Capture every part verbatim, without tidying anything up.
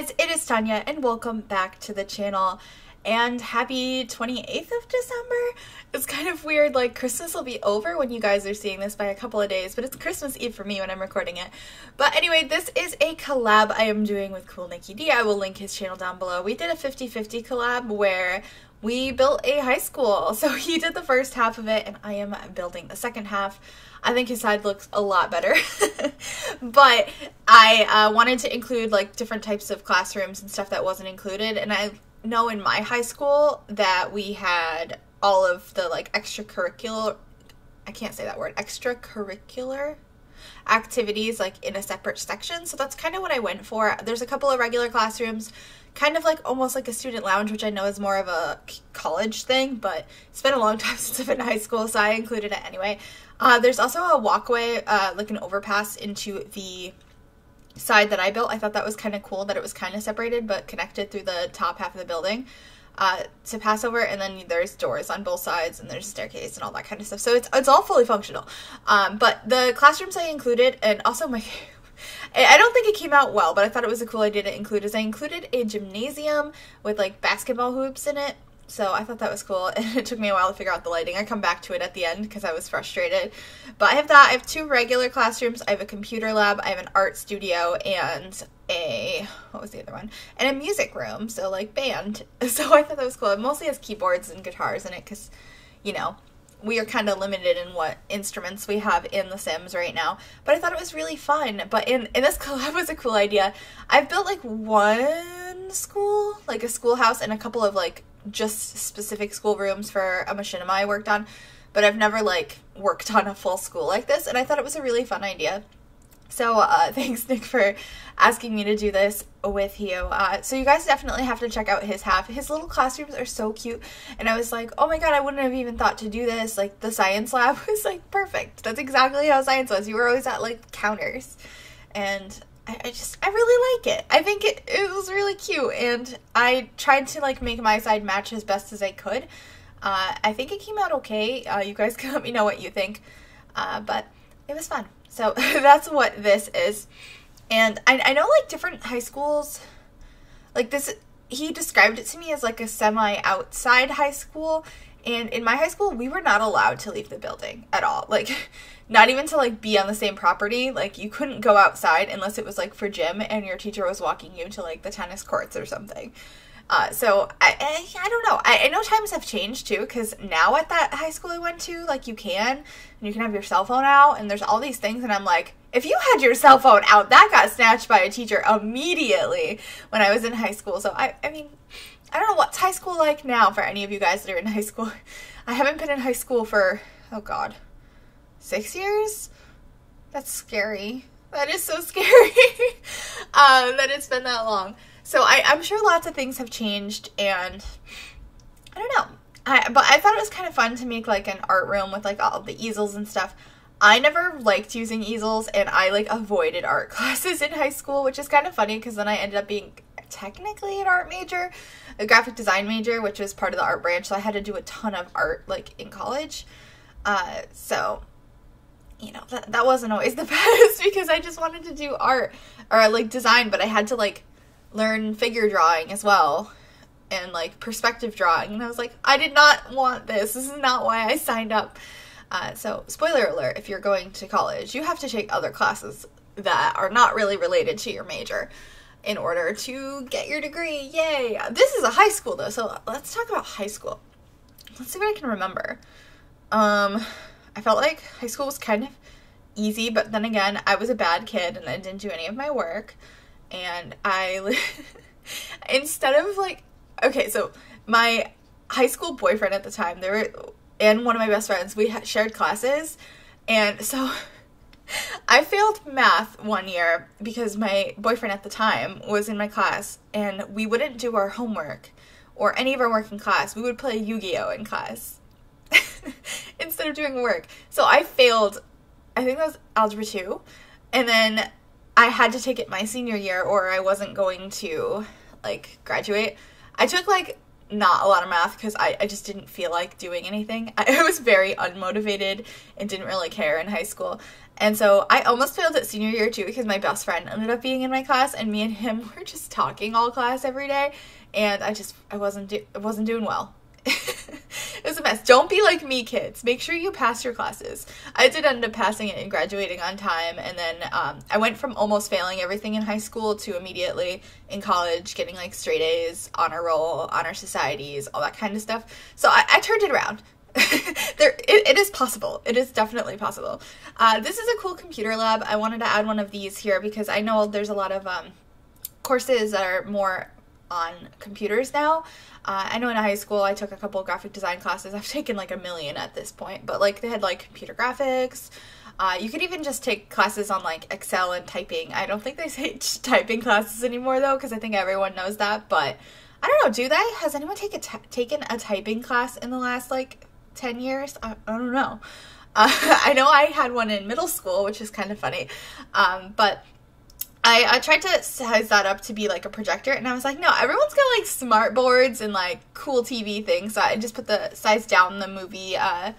guys, it is Tanya and welcome back to the channel and happy twenty-eighth of December. It's kind of weird, like Christmas will be over when you guys are seeing this by a couple of days, but it's Christmas Eve for me when I'm recording it. But anyway, this is a collab I am doing with Coolnickyd. I will link his channel down below. We did a fifty fifty collab where we built a high school. So he did the first half of it and I am building the second half. I think his side looks a lot better. But I uh, wanted to include like different types of classrooms and stuff that wasn't included. And I know in my high school that we had all of the like extracurricular, I can't say that word, extracurricular activities like in a separate section. So that's kind of what I went for. There's a couple of regular classrooms, kind of like almost like a student lounge, which I know is more of a college thing, but it's been a long time since I've been in high school, so I included it anyway. Uh, there's also a walkway, uh, like an overpass into the side that I built. I thought that was kind of cool that it was kind of separated but connected through the top half of the building uh, to pass over, and then there's doors on both sides and there's a staircase and all that kind of stuff. So it's, it's all fully functional. Um, but the classrooms I included, and also my I don't think it came out well, but I thought it was a cool idea to include, is I included a gymnasium with like basketball hoops in it. So I thought that was cool, and it took me a while to figure out the lighting. I come back to it at the end because I was frustrated. But I have that. I have two regular classrooms. I have a computer lab. I have an art studio and a, what was the other one? And a music room, so like band. So I thought that was cool. It mostly has keyboards and guitars in it because, you know, we are kind of limited in what instruments we have in The Sims right now, but I thought it was really fun. But in, in this collab was a cool idea. I've built like one school, like a schoolhouse, and a couple of like just specific school rooms for a machinima I worked on, but I've never like worked on a full school like this, and I thought it was a really fun idea. So uh, thanks, Nick, for asking me to do this with you. Uh, so you guys definitely have to check out his half. His little classrooms are so cute. And I was like, oh my god, I wouldn't have even thought to do this. Like, the science lab was like perfect. That's exactly how science was. You were always at like counters. And I, I just, I really like it. I think it, it was really cute. And I tried to like make my side match as best as I could. Uh, I think it came out okay. Uh, you guys can let me know what you think. Uh, but it was fun. So that's what this is. And I, I know like different high schools, like this, he described it to me as like a semi-outside high school. And in my high school, we were not allowed to leave the building at all. Like, not even to like be on the same property. Like, you couldn't go outside unless it was like for gym and your teacher was walking you to like the tennis courts or something. Uh, so I, I, I don't know. I, I know times have changed too, because now at that high school I went to, like, you can, and you can have your cell phone out, and there's all these things, and I'm like, if you had your cell phone out, that got snatched by a teacher immediately when I was in high school. So I, I mean, I don't know what's high school like now for any of you guys that are in high school. I haven't been in high school for, oh god, six years? That's scary. That is so scary um, that it's been that long. So I, I'm sure lots of things have changed, and I don't know, I, but I thought it was kind of fun to make like an art room with like all of the easels and stuff. I never liked using easels, and I like avoided art classes in high school, which is kind of funny because then I ended up being technically an art major, a graphic design major, which was part of the art branch, so I had to do a ton of art like in college. Uh, so, you know, that, that wasn't always the best because I just wanted to do art or like design, but I had to like learn figure drawing as well and like perspective drawing, and I was like, I did not want this. This is not why I signed up. Uh, so spoiler alert, if you're going to college, you have to take other classes that are not really related to your major in order to get your degree. Yay! This is a high school though, so let's talk about high school. Let's see what I can remember. Um, I felt like high school was kind of easy, but then again, I was a bad kid and I didn't do any of my work. And I, instead of like, okay, so my high school boyfriend at the time, they were, and one of my best friends, we had shared classes, and so I failed math one year because my boyfriend at the time was in my class, and we wouldn't do our homework or any of our work in class. We would play Yu-Gi-Oh in class instead of doing work. So I failed, I think that was algebra two, and then I had to take it my senior year or I wasn't going to like graduate. I took like not a lot of math because I, I just didn't feel like doing anything. I was very unmotivated and didn't really care in high school. And so I almost failed it senior year too because my best friend ended up being in my class, and me and him were just talking all class every day, and I just I wasn't do I wasn't doing well. It was a mess. Don't be like me, kids. Make sure you pass your classes. I did end up passing it and graduating on time, and then um, I went from almost failing everything in high school to immediately in college getting like straight A's, honor roll, honor societies, all that kind of stuff. So I, I turned it around. there, it, it is possible. It is definitely possible. Uh, this is a cool computer lab. I wanted to add one of these here because I know there's a lot of um, courses that are more on computers now. Uh, I know in high school I took a couple graphic design classes. I've taken like a million at this point, but like they had like computer graphics. Uh, you could even just take classes on like Excel and typing. I don't think they say typing classes anymore though, because I think everyone knows that, but I don't know, do they? Has anyone take a taken a typing class in the last like ten years? I, I don't know. Uh, I know I had one in middle school, which is kind of funny, um, but I, I tried to size that up to be like a projector, and I was like, no, everyone's got like smart boards and like cool T V things, so I just put the size down the movie uh,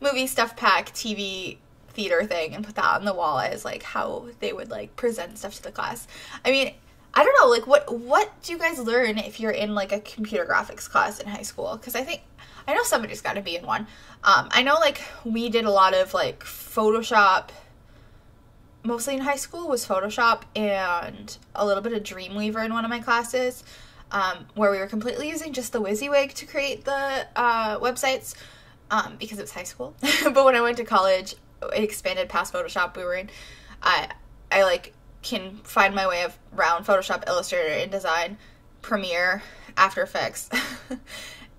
movie stuff pack T V theater thing and put that on the wall as like how they would like present stuff to the class. I mean, I don't know, like what, what do you guys learn if you're in like a computer graphics class in high school? Because I think, I know somebody's got to be in one. Um, I know like we did a lot of like Photoshop, mostly in high school was Photoshop and a little bit of Dreamweaver in one of my classes, um, where we were completely using just the WYSIWYG to create the uh, websites um, because it was high school. But when I went to college, it expanded past Photoshop we were in. I, I like can find my way around Photoshop, Illustrator, InDesign, Premiere, After Effects.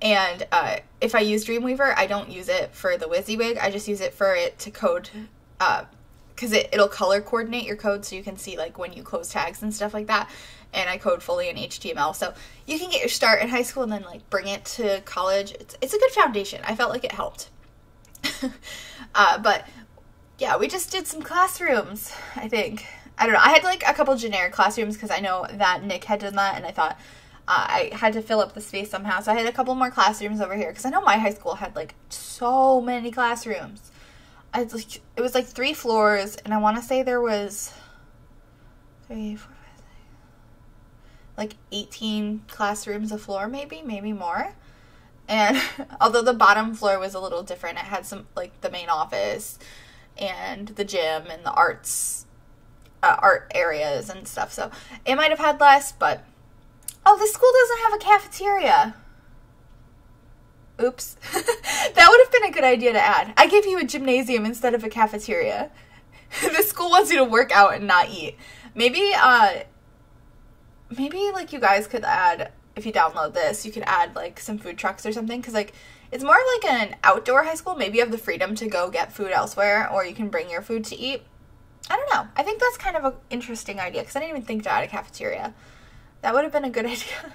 And uh, if I use Dreamweaver, I don't use it for the WYSIWYG. I just use it for it to code uh, because it, it'll color coordinate your code so you can see like when you close tags and stuff like that. And I code fully in H T M L. So you can get your start in high school and then like bring it to college. It's, it's a good foundation. I felt like it helped. uh, but yeah, we just did some classrooms, I think. I don't know. I had like a couple generic classrooms because I know that Nick had done that, and I thought uh, I had to fill up the space somehow. So I had a couple more classrooms over here because I know my high school had like so many classrooms. I was like, it was like three floors, and I want to say there was three, four, five, six, like eighteen classrooms a floor, maybe, maybe more. And although the bottom floor was a little different, it had some like the main office and the gym and the arts, uh, art areas and stuff. So it might have had less, but oh, this school doesn't have a cafeteria. Oops. That would have been a good idea to add. I gave you a gymnasium instead of a cafeteria. The school wants you to work out and not eat. Maybe, uh, maybe, like, you guys could add, if you download this, you could add, like, some food trucks or something. Because, like, it's more of, like, an outdoor high school. Maybe you have the freedom to go get food elsewhere, or you can bring your food to eat. I don't know. I think that's kind of an interesting idea, because I didn't even think to add a cafeteria. That would have been a good idea.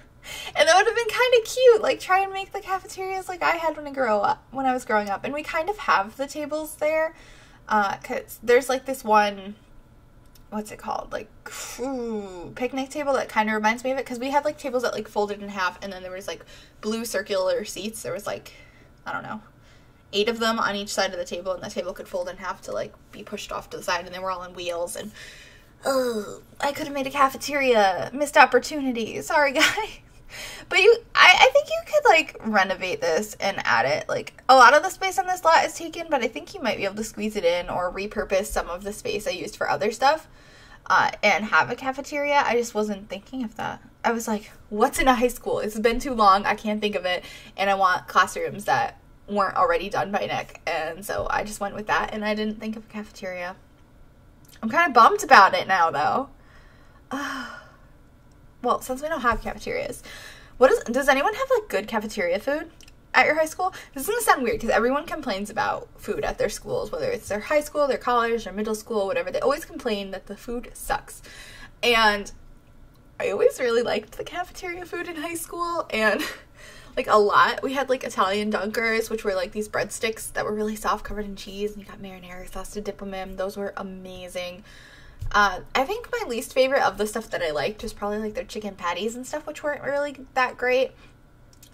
And that would have been kind of cute, like try and make the cafeterias like I had when I grow up, when I was growing up. And we kind of have the tables there, uh, cause there's like this one, what's it called, like ooh, picnic table that kind of reminds me of it. Cause we had like tables that like folded in half, and then there was like blue circular seats. There was like, I don't know, eight of them on each side of the table, and the table could fold in half to like be pushed off to the side, and they were all on wheels. And oh, I could have made a cafeteria, missed opportunity. Sorry, guys. But you, I, I think you could, like, renovate this and add it. Like, a lot of the space on this lot is taken, but I think you might be able to squeeze it in or repurpose some of the space I used for other stuff uh, and have a cafeteria. I just wasn't thinking of that. I was like, what's in a high school? It's been too long. I can't think of it. And I want classrooms that weren't already done by Nick. And so I just went with that, and I didn't think of a cafeteria. I'm kind of bummed about it now, though. Uh, well, since we don't have cafeterias, what is, does anyone have, like, good cafeteria food at your high school? This is going to sound weird because everyone complains about food at their schools, whether it's their high school, their college, their middle school, whatever. They always complain that the food sucks. And I always really liked the cafeteria food in high school, and, like, a lot. We had, like, Italian dunkers, which were, like, these breadsticks that were really soft, covered in cheese, and you got marinara sauce to dip them in. Those were amazing. Uh, I think my least favorite of the stuff that I liked was probably, like, their chicken patties and stuff, which weren't really that great.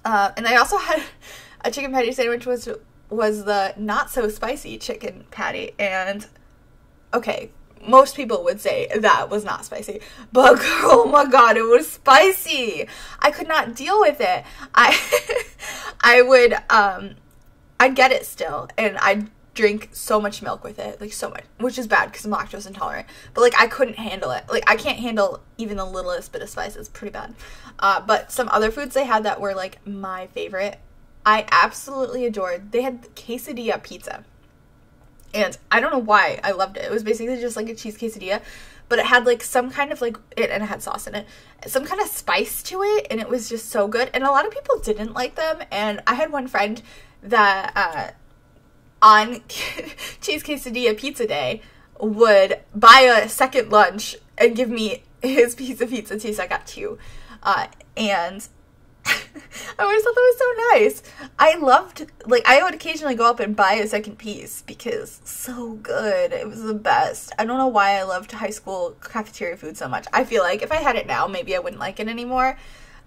Uh, and I also had a chicken patty sandwich, which was the not so spicy chicken patty. And okay, most people would say that was not spicy, but girl, oh my god, it was spicy. I could not deal with it. I I would um I'd get it still, and I'd drink so much milk with it, like so much, which is bad because I'm lactose intolerant, but like I couldn't handle it. Like I can't handle even the littlest bit of spice. It's pretty bad. Uh, but some other foods they had that were like my favorite, I absolutely adored. They had quesadilla pizza. And I don't know why I loved it. It was basically just like a cheese quesadilla, but it had like some kind of like, it and it had sauce in it, some kind of spice to it, and it was just so good. And a lot of people didn't like them, and I had one friend that uh, on cheese quesadilla pizza day would buy a second lunch and give me his piece of pizza too, so I got two. Uh, and I always thought that was so nice. I loved, like, I would occasionally go up and buy a second piece because so good. It was the best. I don't know why I loved high school cafeteria food so much. I feel like if I had it now, maybe I wouldn't like it anymore.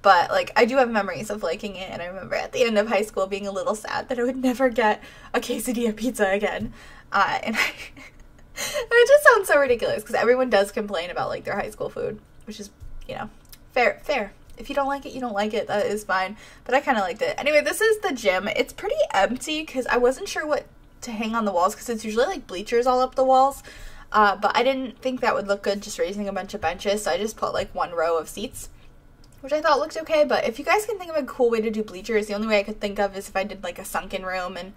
But, like, I do have memories of liking it, and I remember at the end of high school being a little sad that I would never get a quesadilla pizza again. Uh, and I, it just sounds so ridiculous because everyone does complain about, like, their high school food, which is, you know, fair, fair. If you don't like it, you don't like it. That is fine. But I kind of liked it. Anyway, this is the gym. It's pretty empty because I wasn't sure what to hang on the walls because it's usually like bleachers all up the walls. Uh, but I didn't think that would look good just raising a bunch of benches. So I just put like one row of seats, which I thought looked okay. But if you guys can think of a cool way to do bleachers, the only way I could think of is if I did like a sunken room and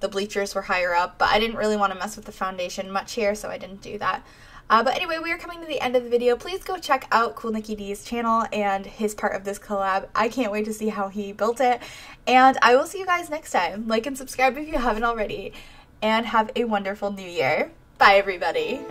the bleachers were higher up. But I didn't really want to mess with the foundation much here, so I didn't do that. Uh, but anyway, we are coming to the end of the video. Please go check out Coolnickyd's channel and his part of this collab. I can't wait to see how he built it. And I will see you guys next time. Like and subscribe if you haven't already. And have a wonderful new year. Bye, everybody.